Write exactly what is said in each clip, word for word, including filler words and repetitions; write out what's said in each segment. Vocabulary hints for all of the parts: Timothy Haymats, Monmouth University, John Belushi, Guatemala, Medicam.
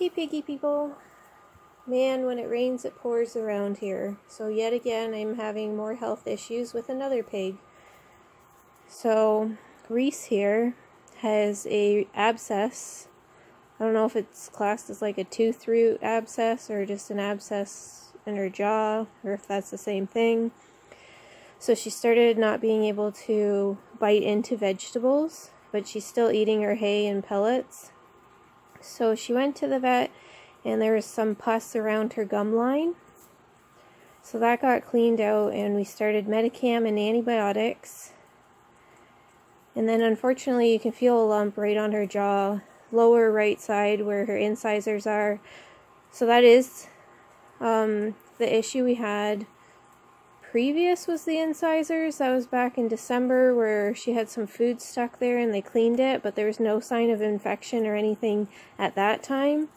Hey piggy people, man, when it rains it pours around here, so yet again I'm having more health issues with another pig. So Reese here has a abscess. I don't know if it's classed as like a tooth root abscess or just an abscess in her jaw, or if that's the same thing. So she started not being able to bite into vegetables, but she's still eating her hay and pellets. So she went to the vet and there was some pus around her gum line. So that got cleaned out and we started Medicam and antibiotics. And then unfortunately you can feel a lump right on her jaw, lower right side where her incisors are. So that is um, the issue we had previous was the incisors. That was back in December where she had some food stuck there and they cleaned it, but there was no sign of infection or anything at that time.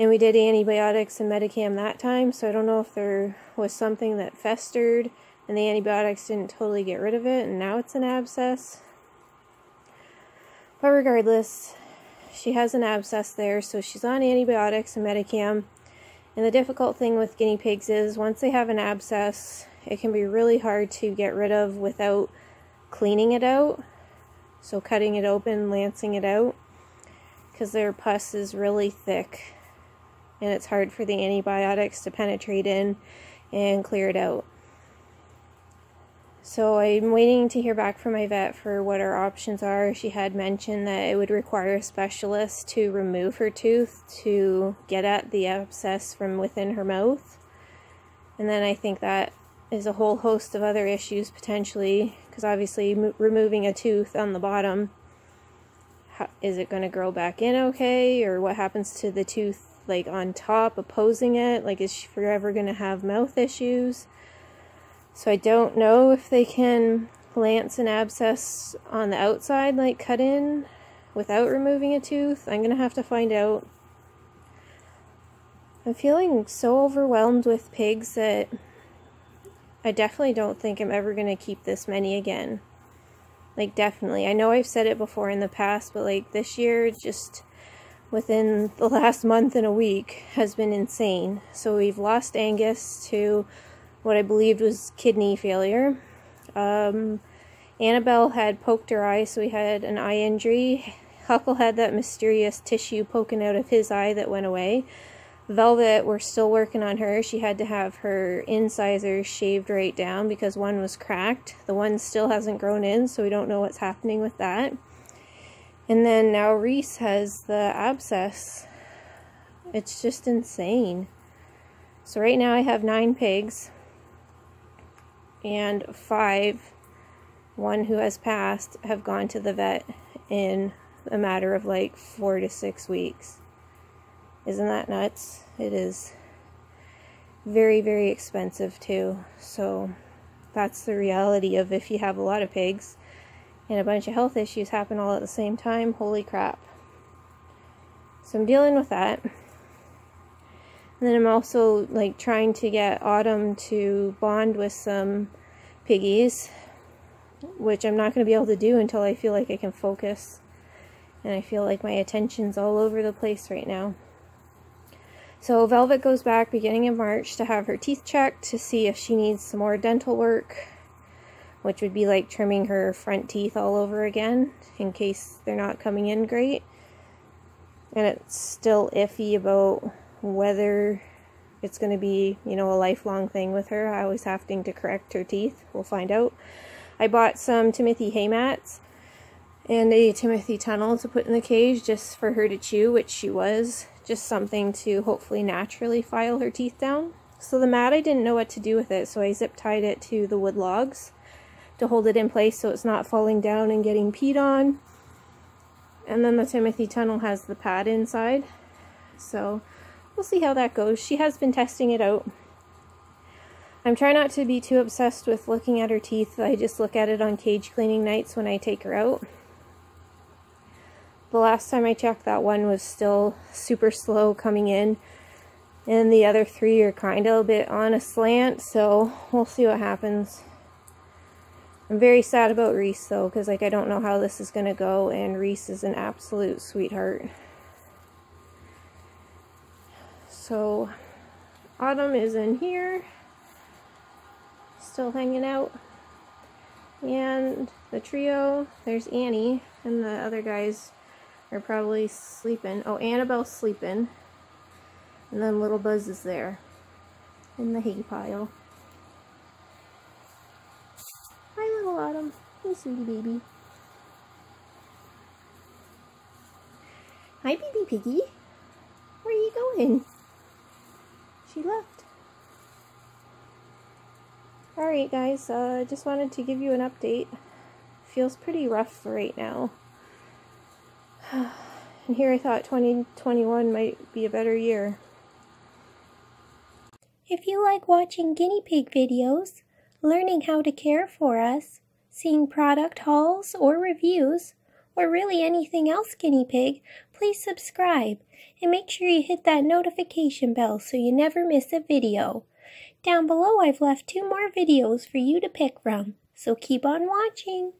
And we did antibiotics and Medicam that time, so I don't know if there was something that festered and the antibiotics didn't totally get rid of it and now it's an abscess. But regardless, she has an abscess there, so she's on antibiotics and Medicam. And the difficult thing with guinea pigs is once they have an abscess, it can be really hard to get rid of without cleaning it out. So cutting it open, lancing it out, because their pus is really thick and it's hard for the antibiotics to penetrate in and clear it out. So I'm waiting to hear back from my vet for what our options are. She had mentioned that it would require a specialist to remove her tooth to get at the abscess from within her mouth. And then I think that is a whole host of other issues potentially, because obviously m removing a tooth on the bottom, how, is it going to grow back in okay? Or what happens to the tooth like on top opposing it? Like, is she forever going to have mouth issues? So I don't know if they can lance an abscess on the outside, like cut in, without removing a tooth. I'm going to have to find out. I'm feeling so overwhelmed with pigs that I definitely don't think I'm ever going to keep this many again. Like, definitely. I know I've said it before in the past, but like this year, just within the last month and a week, has been insane. So we've lost Angus to what I believed was kidney failure. Um, Annabelle had poked her eye, so we had an eye injury. Huckle had that mysterious tissue poking out of his eye that went away. Velvet, we're still working on her. She had to have her incisors shaved right down because one was cracked. The one still hasn't grown in, so we don't know what's happening with that. And then now Reese has the abscess. It's just insane. So right now I have nine pigs. And five, one who has passed, have gone to the vet in a matter of like four to six weeks. Isn't that nuts? It is very, very expensive too. So that's the reality of if you have a lot of pigs and a bunch of health issues happen all at the same time. Holy crap. So I'm dealing with that. And then I'm also like trying to get Autumn to bond with some piggies, which I'm not going to be able to do until I feel like I can focus. And I feel like my attention's all over the place right now. So Velvet goes back beginning of March to have her teeth checked to see if she needs some more dental work, which would be like trimming her front teeth all over again in case they're not coming in great. And it's still iffy about whether it's going to be, you know, a lifelong thing with her. I always having to correct her teeth. We'll find out. I bought some Timothy Haymats and a Timothy tunnel to put in the cage just for her to chew, which she was. Just something to hopefully naturally file her teeth down. So the mat, I didn't know what to do with it, so I zip tied it to the wood logs to hold it in place so it's not falling down and getting peed on. And then the Timothy tunnel has the pad inside. So we'll see how that goes. She has been testing it out. I'm trying not to be too obsessed with looking at her teeth. I just look at it on cage cleaning nights when I take her out. The last time I checked, that one was still super slow coming in. And the other three are kind of a bit on a slant, so we'll see what happens. I'm very sad about Reese, though, because like I don't know how this is going to go, and Reese is an absolute sweetheart. So Autumn is in here, still hanging out, and the trio, there's Annie, and the other guys are probably sleeping. Oh, Annabelle's sleeping, and then little Buzz is there in the hay pile. Hi, little Autumn. Hey, sweetie baby. Hi, baby piggy. Where are you going? She left. Alright guys, I uh, just wanted to give you an update. Feels pretty rough for right now. And here I thought twenty twenty-one might be a better year. If you like watching guinea pig videos, learning how to care for us, seeing product hauls or reviews, or really anything else guinea pig, please subscribe and make sure you hit that notification bell so you never miss a video. Down below I've left two more videos for you to pick from, so keep on watching!